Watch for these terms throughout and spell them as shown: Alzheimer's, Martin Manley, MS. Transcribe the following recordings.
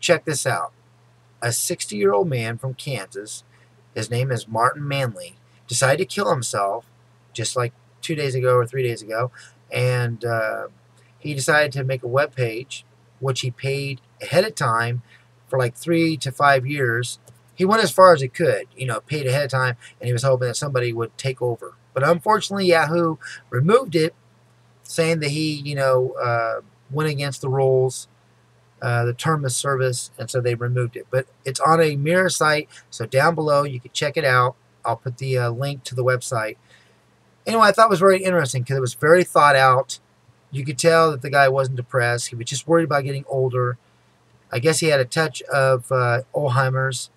Check this out. A 60-year-old man from Kansas, his name is Martin Manley, decided to kill himself just like 2 days ago or 3 days ago, and he decided to make a web page, which he paid ahead of time for like 3 to 5 years. He went as far as he could, you know, paid ahead of time, and he was hoping that somebody would take over. But unfortunately, Yahoo removed it, saying that he, you know, went against the rules, the term of service, and so they removed it. But it's on a mirror site, so down below you can check it out. I'll put the link to the website. Anyway, I thought it was very interesting because it was very thought out. You could tell that the guy wasn't depressed. He was just worried about getting older. I guess he had a touch of Alzheimer's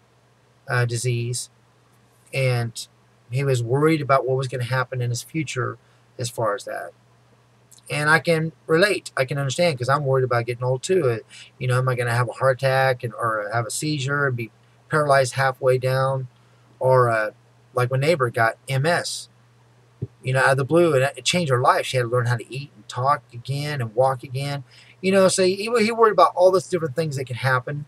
disease, and he was worried about what was going to happen in his future as far as that. And I can relate. I can understand, because I'm worried about getting old too. You know, am I going to have a heart attack or have a seizure and be paralyzed halfway down? Or like my neighbor got MS, you know, out of the blue, and it changed her life. She had to learn how to eat and talk again and walk again. You know, so he worried about all those different things that could happen.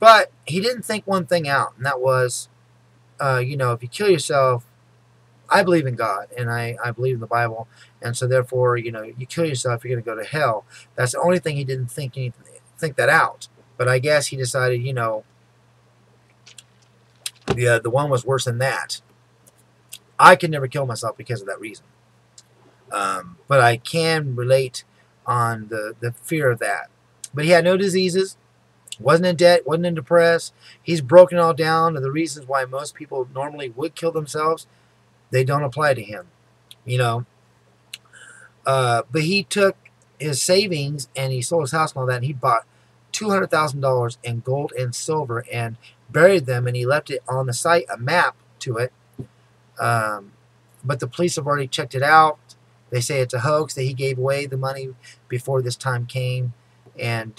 But he didn't think one thing out, and that was, you know, if you kill yourself, I believe in God, and I believe in the Bible, and so therefore, you know, you kill yourself, you're going to go to hell. That's the only thing he didn't think that out. But I guess he decided, you know, the one was worse than that. I could never kill myself because of that reason. But I can relate on the fear of that. But he had no diseases, wasn't in debt, wasn't in depressed. He's broken it all down to the reasons why most people normally would kill themselves. They don't apply to him, you know. But he took his savings and he sold his house and all that, and he bought $200,000 in gold and silver and buried them, and he left it on the site, a map to it. But the police have already checked it out. They say it's a hoax, that he gave away the money before this time came, and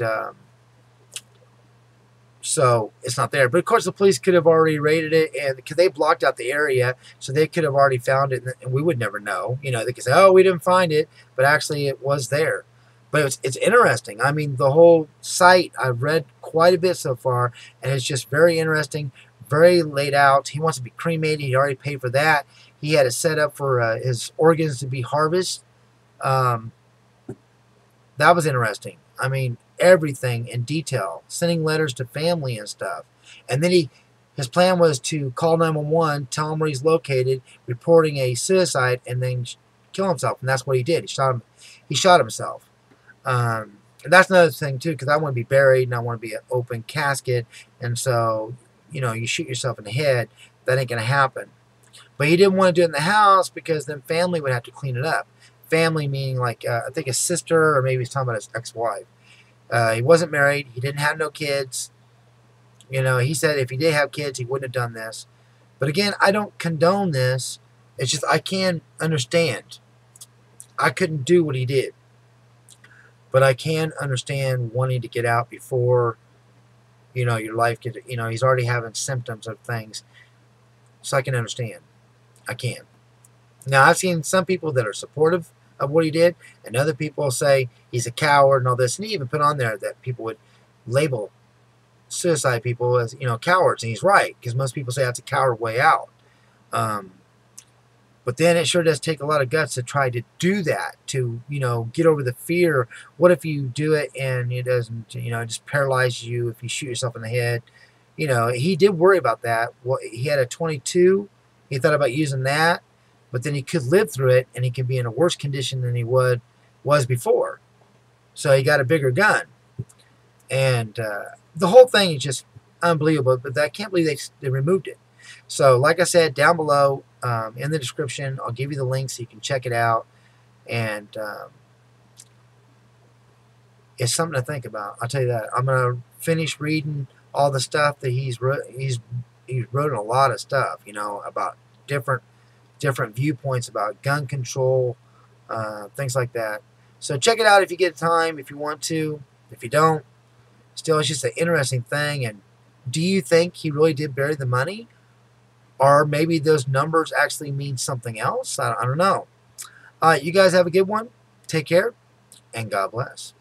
so it's not there. But of course the police could have already raided it, and because they blocked out the area, so they could have already found it, and we would never know. You know, they could say, oh, we didn't find it, but actually it was there. But it's interesting. I mean, the whole site, I've read quite a bit so far, and it's just very interesting, very laid out. He wants to be cremated. He already paid for that. He had it set up for his organs to be harvested. That was interesting. I mean, everything in detail, sending letters to family and stuff. And then his plan was to call 911, tell him where he's located, reporting a suicide, and then kill himself. And that's what he did. He shot himself. And that's another thing too, because I want to be buried and I want to be an open casket. And so, you know, you shoot yourself in the head, that ain't going to happen. But he didn't want to do it in the house because then family would have to clean it up. Family meaning like, I think his sister, or maybe he's talking about his ex-wife. He wasn't married. He didn't have no kids. You know, he said if he did have kids, he wouldn't have done this. But again, I don't condone this. It's just I can understand. I couldn't do what he did. But I can understand wanting to get out before, you know, your life could, you know, he's already having symptoms of things. So I can understand. I can. Now, I've seen some people that are supportive of what he did, and other people say he's a coward and all this. And he even put on there that people would label suicide people as, you know, cowards. And he's right, because most people say that's a coward way out. But then it sure does take a lot of guts to try to do that, to, you know, get over the fear. What if you do it and it doesn't, you know, it just paralyzes you if you shoot yourself in the head? You know, he did worry about that. Well, he had a .22. He thought about using that, but then he could live through it, and he could be in a worse condition than he was before. So he got a bigger gun. And the whole thing is just unbelievable, but I can't believe they removed it. So like I said, down below in the description, I'll give you the link so you can check it out. And it's something to think about. I'll tell you that. I'm going to finish reading all the stuff that he's wrote, a lot of stuff, you know, about different viewpoints about gun control, things like that. So check it out if you get time, if you want to. If you don't, still, it's just an interesting thing. And do you think he really did bury the money? Or maybe those numbers actually mean something else? I don't know. All right, you guys have a good one. Take care, and God bless.